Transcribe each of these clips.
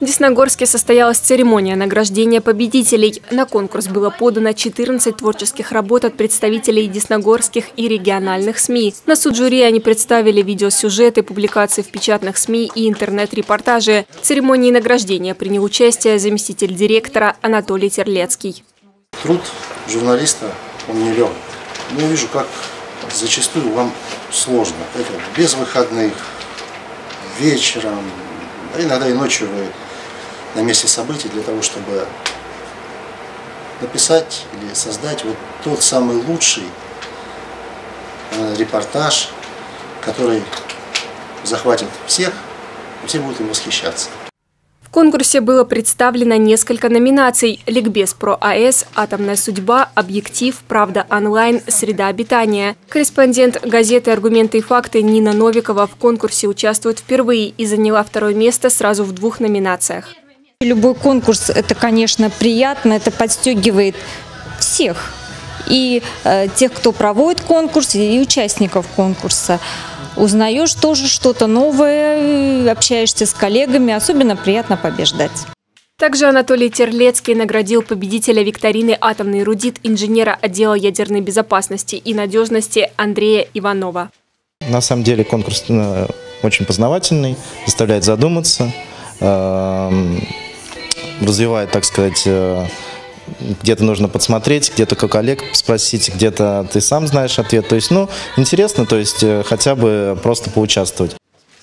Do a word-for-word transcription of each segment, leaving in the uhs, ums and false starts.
В Десногорске состоялась церемония награждения победителей. На конкурс было подано четырнадцать творческих работ от представителей десногорских и региональных СМИ. На суд жюри они представили видеосюжеты, публикации в печатных СМИ и интернет-репортажи. В церемонии награждения принял участие заместитель директора Анатолий Терлецкий. Труд журналиста, он не лёг. Я вижу, как зачастую вам сложно. Это без выходных, вечером, а иногда и ночью вы на месте событий для того, чтобы написать или создать вот тот самый лучший репортаж, который захватит всех, и все будут им восхищаться. В конкурсе было представлено несколько номинаций: ликбез про АЭС, атомная судьба, объектив, правда онлайн, среда обитания. Корреспондент газеты «Аргументы и факты» Нина Новикова в конкурсе участвует впервые и заняла второе место сразу в двух номинациях. Любой конкурс – это, конечно, приятно, это подстегивает всех. И э, тех, кто проводит конкурс, и участников конкурса. Узнаешь тоже что-то новое, общаешься с коллегами, особенно приятно побеждать. Также Анатолий Терлецкий наградил победителя викторины «Атомный рудит» инженера отдела ядерной безопасности и надежности Андрея Иванова. На самом деле конкурс очень познавательный, заставляет задуматься, развивает, так сказать, где-то нужно подсмотреть, где-то у коллег спросить, где-то ты сам знаешь ответ. То есть, ну, интересно, то есть хотя бы просто поучаствовать.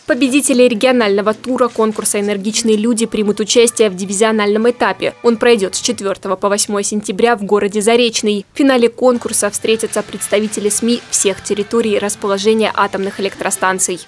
Победители регионального тура конкурса «Энергичные люди» примут участие в дивизиональном этапе. Он пройдет с четвёртого по восьмое сентября в городе Заречный. В финале конкурса встретятся представители СМИ всех территорий расположения атомных электростанций.